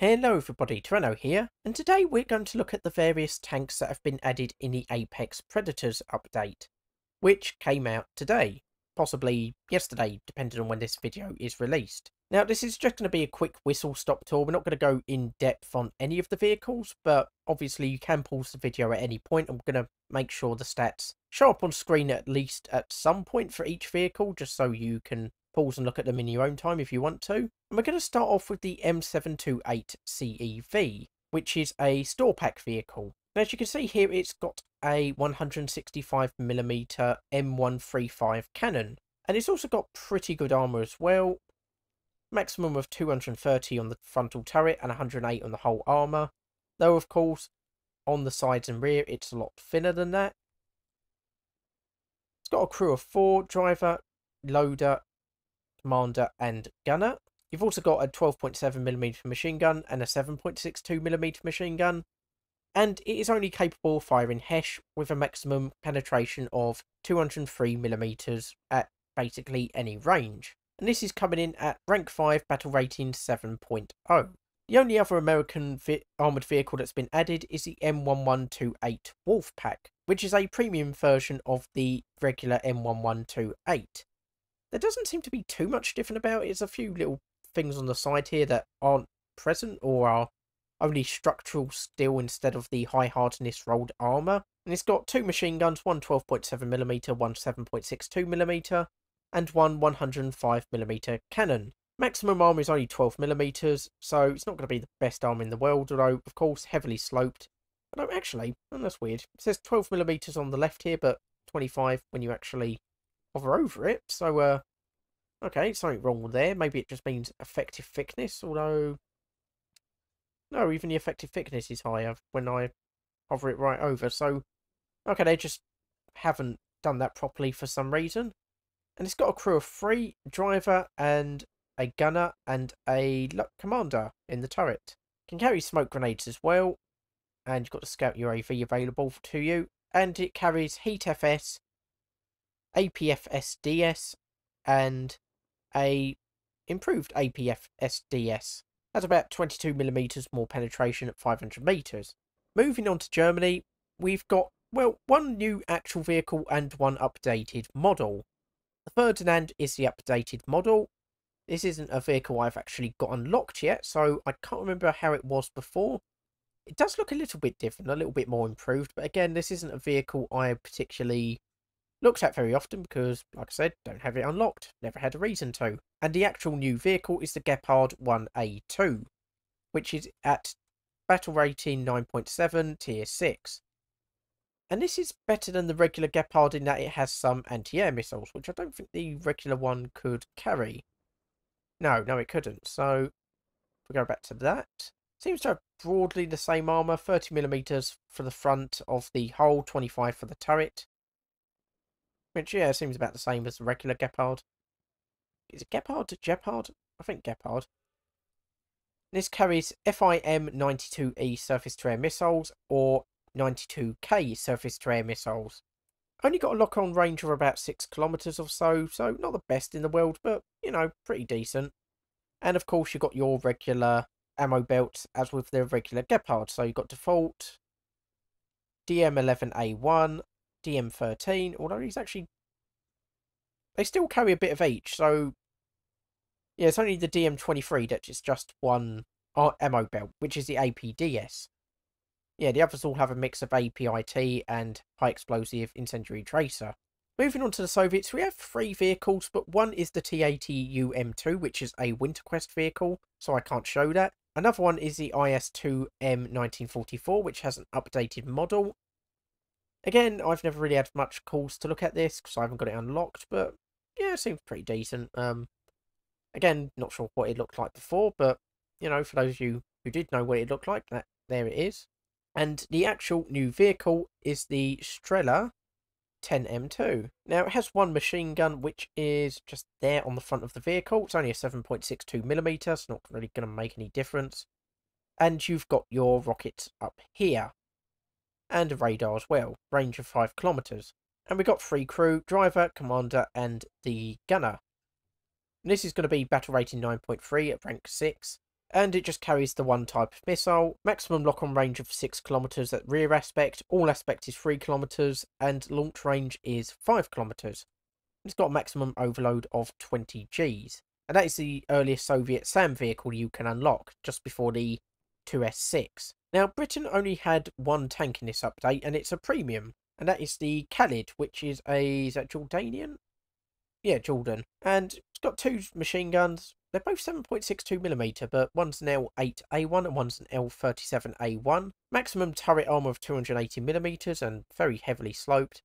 Hello everybody, Toreno here, and today we're going to look at the various tanks that have been added in the Apex Predators update, which came out today, possibly yesterday, depending on when this video is released. Now this is just going to be a quick whistle-stop tour. We're not going to go in depth on any of the vehicles, but obviously you can pause the video at any point. I'm going to make sure the stats show up on screen at least at some point for each vehicle, just so you can pause and look at them in your own time if you want to. And we're going to start off with the M728 CEV, which is a store pack vehicle. And as you can see here, it's got a 165mm M135 cannon, and it's also got pretty good armour as well. Maximum of 230 on the frontal turret and 108 on the whole armour, though of course on the sides and rear it's a lot thinner than that. It's got a crew of 4, driver, loader, commander and gunner. You've also got a 12.7mm machine gun and a 7.62mm machine gun, and it is only capable of firing HESH with a maximum penetration of 203mm at basically any range, and this is coming in at rank 5, battle rating 7.0. The only other American armoured vehicle that's been added is the M1128 Wolfpack, which is a premium version of the regular M1128. There doesn't seem to be too much different about it. There's a few little things on the side here that aren't present or are only structural steel instead of the high hardness rolled armour. And it's got two machine guns, one 12.7mm, one 7.62mm and one 105mm cannon. Maximum armour is only 12mm, so it's not going to be the best armour in the world, although of course heavily sloped. Although actually, and that's weird, it says 12mm on the left here but 25 when you actually hover over it, so okay, something wrong there. Maybe it just means effective thickness, although no, even the effective thickness is higher when I hover it right over, so okay, they just haven't done that properly for some reason. And it's got a crew of 3, driver and a gunner and a commander in the turret. Can carry smoke grenades as well, and you've got the scout UAV available to you, and it carries HEAT FS, APFSDS and a improved APFSDS. That's about 22mm more penetration at 500m. Moving on to Germany, we've got, well, one new actual vehicle and one updated model. The Ferdinand is the updated model. This isn't a vehicle I've actually got unlocked yet, so I can't remember how it was before. It does look a little bit different, a little bit more improved, but again, this isn't a vehicle I particularly looked at very often because, like I said, don't have it unlocked, never had a reason to. And the actual new vehicle is the Gepard 1A2, which is at battle rating 9.7, tier 6. And this is better than the regular Gepard in that it has some anti-air missiles, which I don't think the regular one could carry. No, it couldn't. So we'll go back to that. Seems to have broadly the same armour, 30mm for the front of the hull, 25 for the turret. Which, yeah, seems about the same as the regular Gepard. Is it Gepard? Gepard? I think Gepard. This carries FIM-92E surface-to-air missiles or 92K surface-to-air missiles. Only got a lock-on range of about 6km or so, so not the best in the world, but, you know, pretty decent. And, of course, you've got your regular ammo belts, as with the regular Gepard. So you've got default, DM-11A1, DM-13, although he's actually, they still carry a bit of each, so yeah, it's only the DM-23 that is just one ammo belt, which is the APDS. Yeah, the others all have a mix of APIT and high explosive incendiary tracer. Moving on to the Soviets, we have 3 vehicles, but one is the T-80UM2, which is a WinterQuest vehicle, so I can't show that. Another one is the IS-2M-1944, which has an updated model. Again, I've never really had much calls to look at this because I haven't got it unlocked, but yeah, it seems pretty decent. Again, not sure what it looked like before, but you know, for those of you who did know what it looked like, that there it is. And the actual new vehicle is the Strela-10M2. Now, it has one machine gun, which is just there on the front of the vehicle. It's only a 7.62mm, it's not really going to make any difference. And you've got your rockets up here. And a radar as well, range of 5km. And we got 3 crew, driver, commander and the gunner. And this is going to be battle rating 9.3 at rank 6 and it just carries the one type of missile. Maximum lock-on range of 6 kilometers at rear aspect, all aspect is 3 kilometers, and launch range is 5 kilometers. It's got a maximum overload of 20 Gs. And that is the earliest Soviet SAM vehicle you can unlock, just before the 2S6. Now, Britain only had one tank in this update, and it's a premium. And that is the Khalid, which is a... is that Jordanian? Yeah, Jordan. And it's got 2 machine guns. They're both 7.62mm, but one's an L8A1 and one's an L37A1. Maximum turret armour of 280mm and very heavily sloped.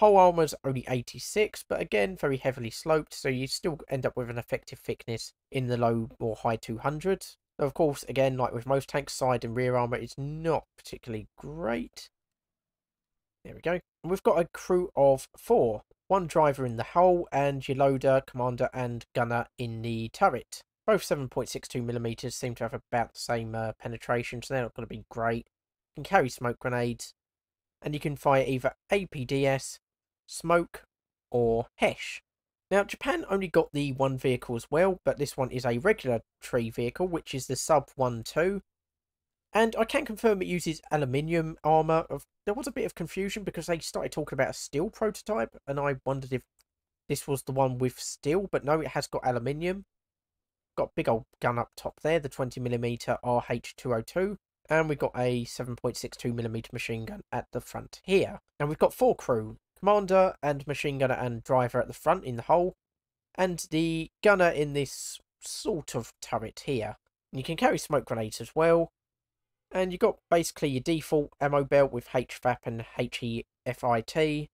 Hull armour's only 86, but again, very heavily sloped, so you still end up with an effective thickness in the low or high 200s. Of course, again, like with most tanks, side and rear armour is not particularly great. There we go. And we've got a crew of 4. One driver in the hull, and your loader, commander and gunner in the turret. Both 7.62mm seem to have about the same penetration, so they're not going to be great. You can carry smoke grenades, and you can fire either APDS, smoke or HESH. Now, Japan only got the one vehicle as well, but this one is a regulatory vehicle, which is the SUB-I-II, and I can confirm it uses aluminium armour. There was a bit of confusion because they started talking about a steel prototype, and I wondered if this was the one with steel, but no, it has got aluminium. Got a big old gun up top there, the 20mm RH202. And we've got a 7.62mm machine gun at the front here. And we've got 4 crew, commander and machine gunner and driver at the front in the hull, and the gunner in this sort of turret here. And you can carry smoke grenades as well. And you've got basically your default ammo belt with HVAP and H-E-F-I-T.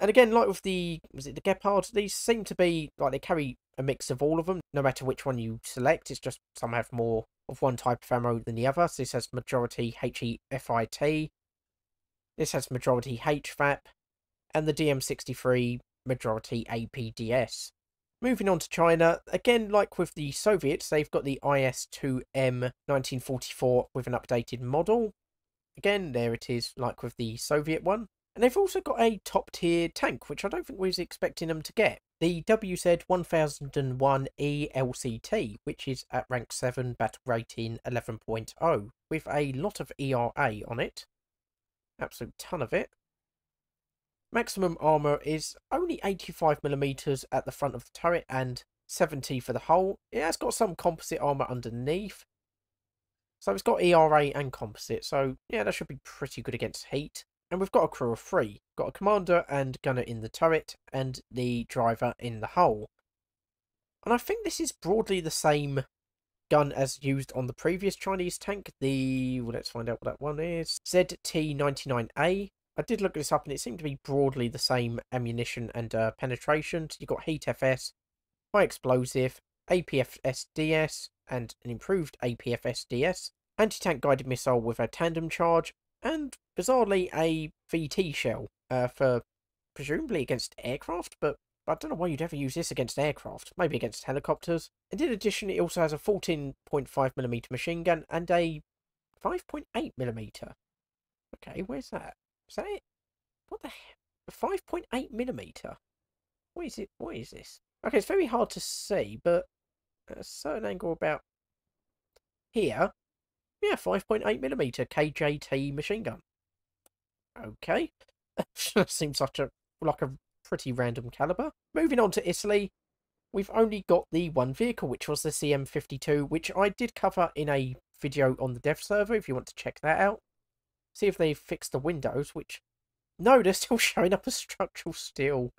And again, like with the, was it the Gepard? These seem to be, like, they carry a mix of all of them, no matter which one you select. It's just some have more of one type of ammo than the other. So this has majority HEFIT, this has majority HVAP, and the DM-63 majority APDS. Moving on to China, again, like with the Soviets, they've got the IS-2M-1944 with an updated model. Again, there it is, like with the Soviet one. And they've also got a top-tier tank, which I don't think we was expecting them to get. The WZ-1001 ELCT, which is at rank 7, battle rating 11.0, with a lot of ERA on it. Absolute ton of it. Maximum armour is only 85mm at the front of the turret and 70 for the hull. It has got some composite armour underneath. So it's got ERA and composite, so yeah, that should be pretty good against heat. And we've got a crew of 3. Got a commander and gunner in the turret and the driver in the hull. And I think this is broadly the same gun as used on the previous Chinese tank. The, well, let's find out what that one is. ZT-99A. I did look this up and it seemed to be broadly the same ammunition and penetration. You've got HEAT FS, high explosive, APFSDS and an improved APFSDS. Anti-tank guided missile with a tandem charge. And, bizarrely, a VT shell for, presumably, against aircraft, but I don't know why you'd ever use this against aircraft. Maybe against helicopters. And in addition, it also has a 14.5mm machine gun and a 5.8mm. Okay, where's that? Is that it? What the heck? 5.8mm? What is it? What is this? Okay, it's very hard to see, but at a certain angle about here... yeah, 5.8mm KJT machine gun. Okay. Seems like a pretty random calibre. Moving on to Italy, we've only got the one vehicle, which was the CM52, which I did cover in a video on the dev server, if you want to check that out. See if they fixed the windows, which... no, they're still showing up as structural steel.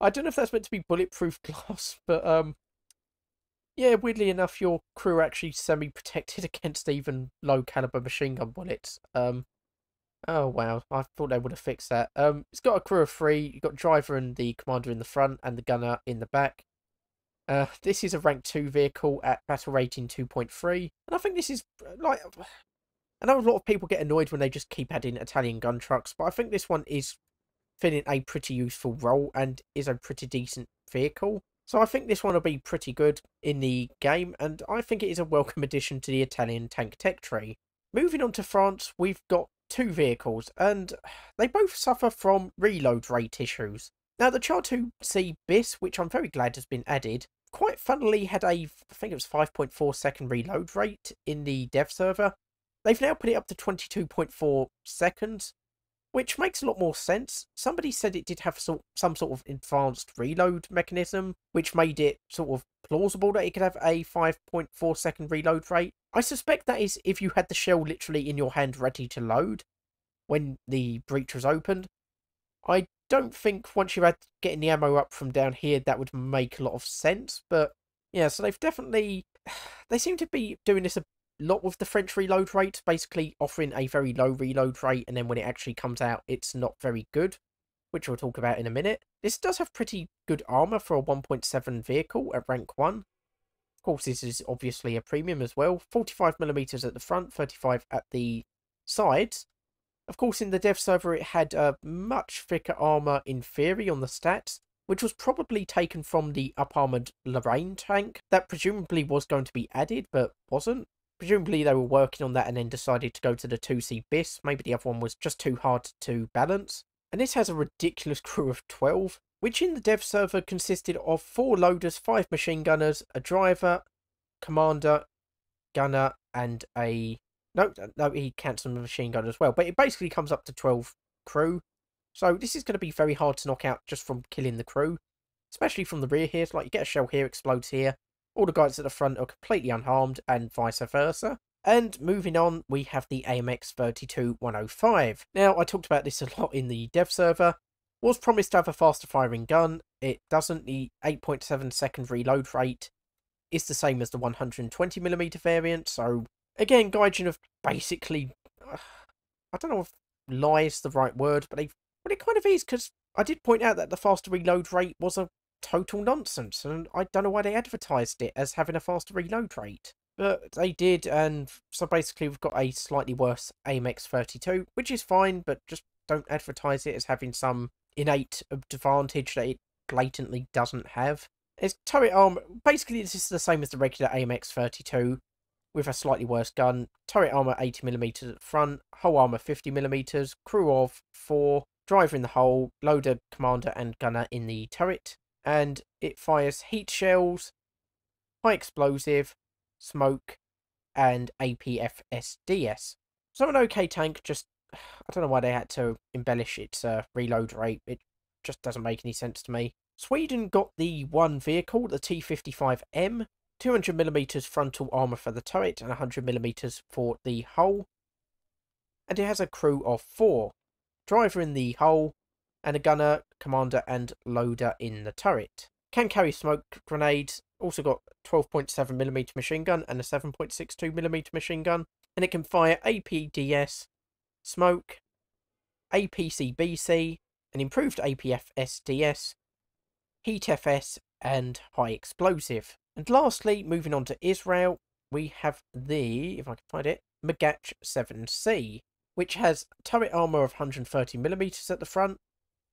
I don't know if that's meant to be bulletproof glass, but... yeah, weirdly enough, your crew are actually semi-protected against even low-caliber machine gun bullets. Oh, wow. I thought they would have fixed that. It's got a crew of 3. You've got driver and the commander in the front and the gunner in the back. This is a rank 2 vehicle at battle rating 2.3. And I think this is, like... I know a lot of people get annoyed when they just keep adding Italian gun trucks, but I think this one is filling a pretty useful role and is a pretty decent vehicle. So I think this one will be pretty good in the game, and I think it is a welcome addition to the Italian tank tech tree. Moving on to France, we've got 2 vehicles, and they both suffer from reload rate issues. Now the Char 2C BIS, which I'm very glad has been added, quite funnily had a, I think it was 5.4 second reload rate in the dev server. They've now put it up to 22.4 seconds, which makes a lot more sense. Somebody said it did have some sort of advanced reload mechanism, which made it sort of plausible that it could have a 5.4 second reload rate. I suspect that is if you had the shell literally in your hand ready to load when the breech was opened. I don't think once you're getting the ammo up from down here, that would make a lot of sense. But yeah, so they've definitely... They seem to be doing this a lot with the French reload rate, basically offering a very low reload rate, and then when it actually comes out it's not very good, which we'll talk about in a minute. This does have pretty good armor for a 1.7 vehicle at rank 1. Of course, this is obviously a premium as well. 45mm at the front, 35 at the sides. Of course, in the dev server it had much thicker armor in theory on the stats, which was probably taken from the up-armored Lorraine tank that presumably was going to be added but wasn't. Presumably they were working on that and then decided to go to the 2C BIS. Maybe the other one was just too hard to balance. And this has a ridiculous crew of 12, which in the dev server consisted of 4 loaders, 5 machine gunners, a driver, commander, gunner, and a... No, he cancelled the machine gunner as well. But it basically comes up to 12 crew. So this is going to be very hard to knock out just from killing the crew, especially from the rear here. So like, you get a shell here, explodes here. All the guys at the front are completely unharmed, and vice versa. And moving on, we have the AMX-32105. Now, I talked about this a lot in the dev server. Was promised to have a faster firing gun. It doesn't. The 8.7 second reload rate is the same as the 120mm variant. So, again, Gaijin have basically... I don't know if lie is the right word, but well, it kind of is, because I did point out that the faster reload rate was a total nonsense, and I don't know why they advertised it as having a faster reload rate, but they did. And so basically we've got a slightly worse AMX-32, which is fine, but just don't advertise it as having some innate advantage that it blatantly doesn't have. Its turret armor, basically this is the same as the regular AMX-32 with a slightly worse gun. Turret armor 80mm at the front, hull armor 50mm, crew of 4, driver in the hull, loader, commander and gunner in the turret. And it fires heat shells, high explosive, smoke, and APFSDS. So an okay tank, just... I don't know why they had to embellish its reload rate. It just doesn't make any sense to me. Sweden got the one vehicle, the T-55M, 200mm frontal armour for the turret and 100mm for the hull. And it has a crew of 4. Driver in the hull, and a gunner, commander and loader in the turret. Can carry smoke grenades. Also got 12.7mm machine gun and a 7.62mm machine gun. And it can fire APDS, smoke, APCBC, an improved APFSDS, HEAT FS and high explosive. And lastly, moving on to Israel, we have the, if I can find it, Megach 7C, which has turret armour of 130mm at the front.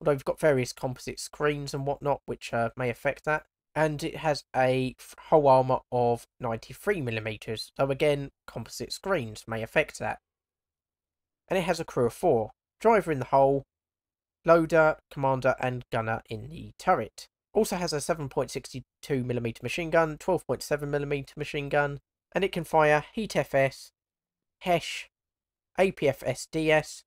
Although we've got various composite screens and whatnot, which may affect that. And it has a hull armour of 93mm. So again, composite screens may affect that. And it has a crew of 4. Driver in the hull, loader, commander and gunner in the turret. Also has a 7.62mm machine gun, 12.7mm machine gun. And it can fire HEAT FS, HESH, APFSDS,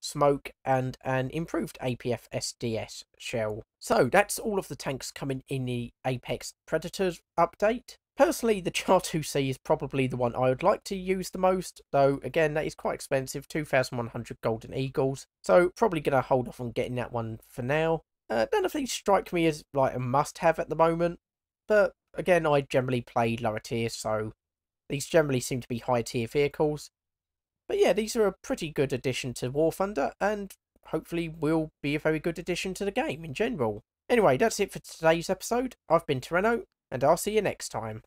smoke and an improved APFSDS shell. So that's all of the tanks coming in the Apex Predators update. Personally, the Char-2C is probably the one I would like to use the most, though again that is quite expensive, 2,100 golden eagles, so probably gonna hold off on getting that one for now. None of these strike me as like a must-have at the moment, but again I generally play lower tier, so these generally seem to be high tier vehicles. But yeah, these are a pretty good addition to War Thunder, and hopefully will be a very good addition to the game in general. Anyway, that's it for today's episode. I've been Toreno, and I'll see you next time.